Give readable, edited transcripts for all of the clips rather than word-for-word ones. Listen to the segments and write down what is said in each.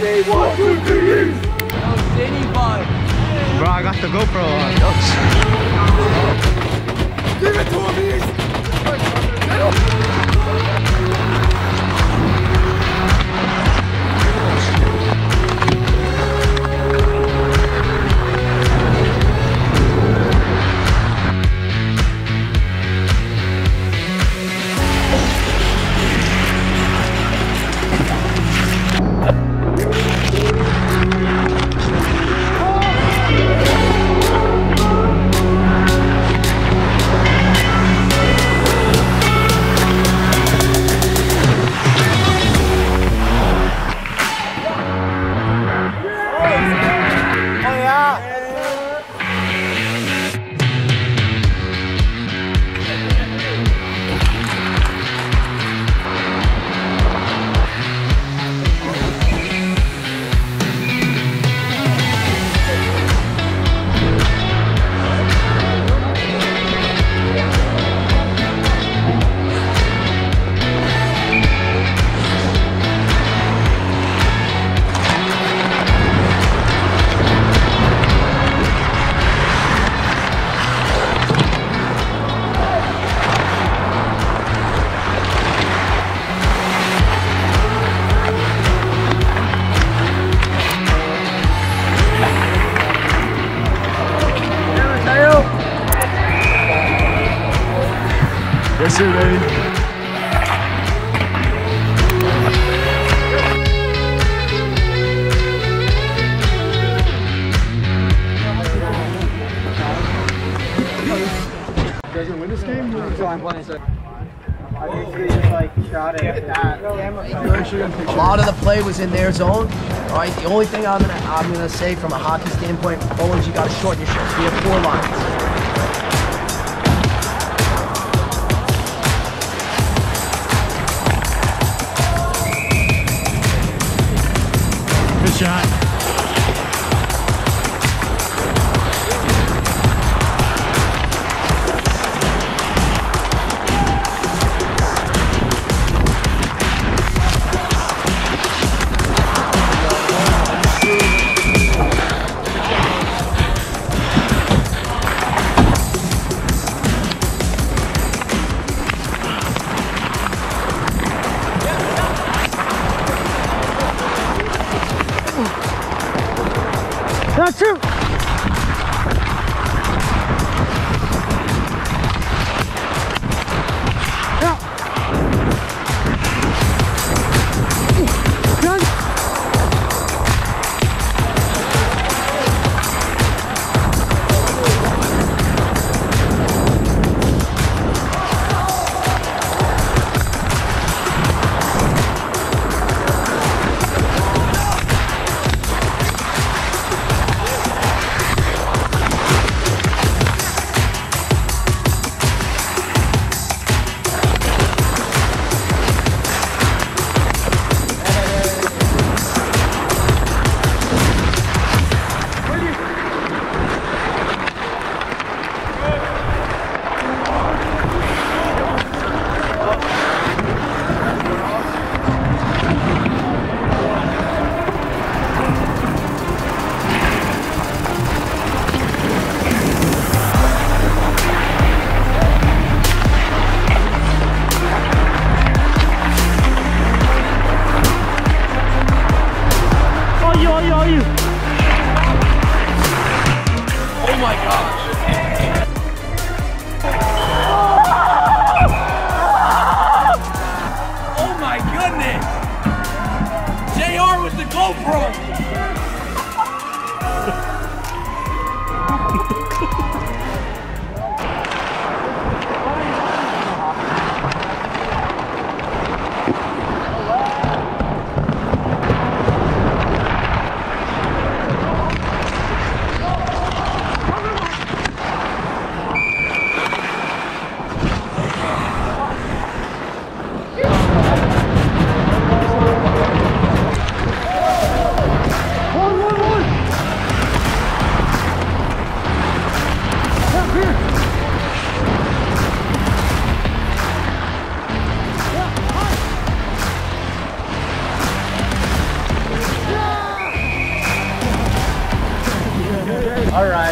Monday, 1, 2, 3. No city vibe. Bro, I got the GoPro on. Give it to him, Yes, sir, baby. You guys gonna win this game? So I'm playing, so I basically just like shot it at that. A lot of the play was in their zone. All right, the only thing I'm gonna say from a hockey standpoint, Poland, you gotta shorten your shots. We have 4 lines. Shot. Not true. Oh my gosh. Oh my goodness. JR with the GoPro.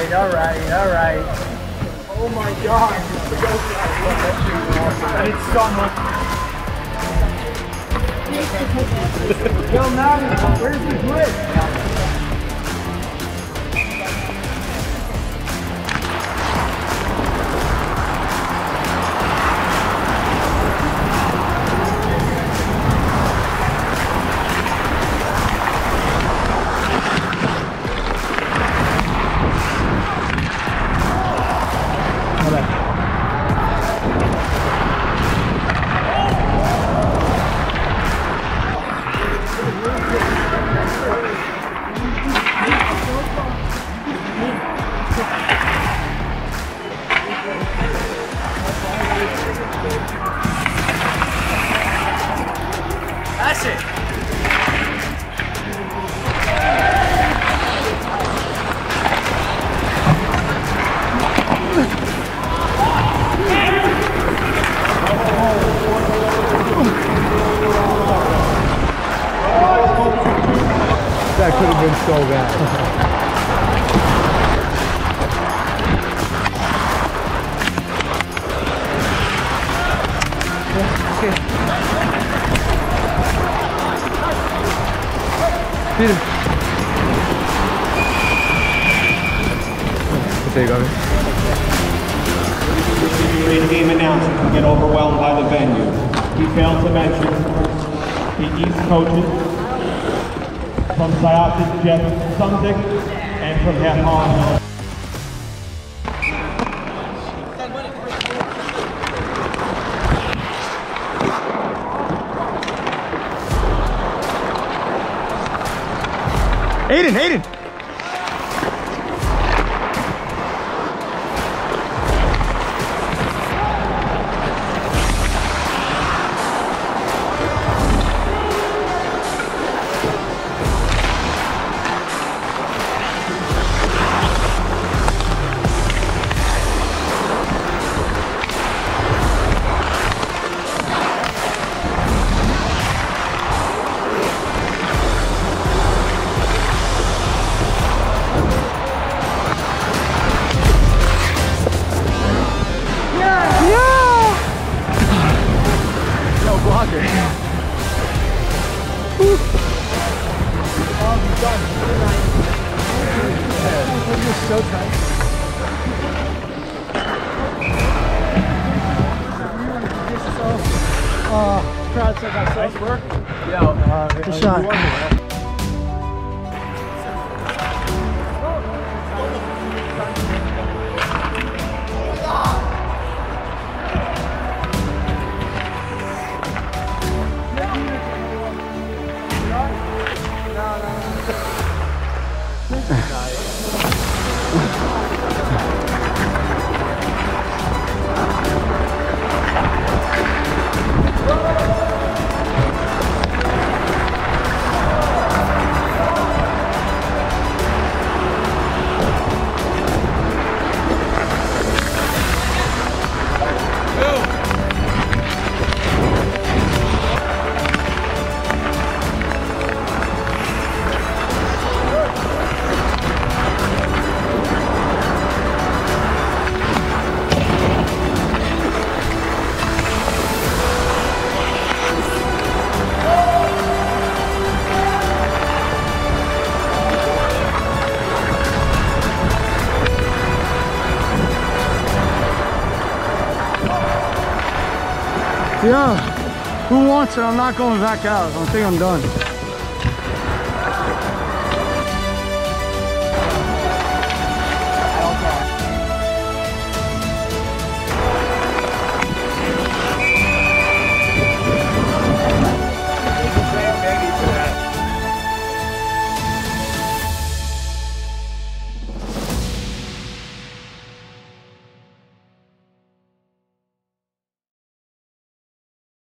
right, all right, all right. Oh my God! It's summer. Yo, Maddie, where's the grip? That could have been so bad. Peter. There you go. Game announced can get overwhelmed by the venue. He failed to mention the East coaches from Syosset, Jeff Sunzik, and from Hauppauge. Hayden, Hayden! Nice work. Yeah, good shot. Yeah, who wants it? I'm not going back out. I think I'm done.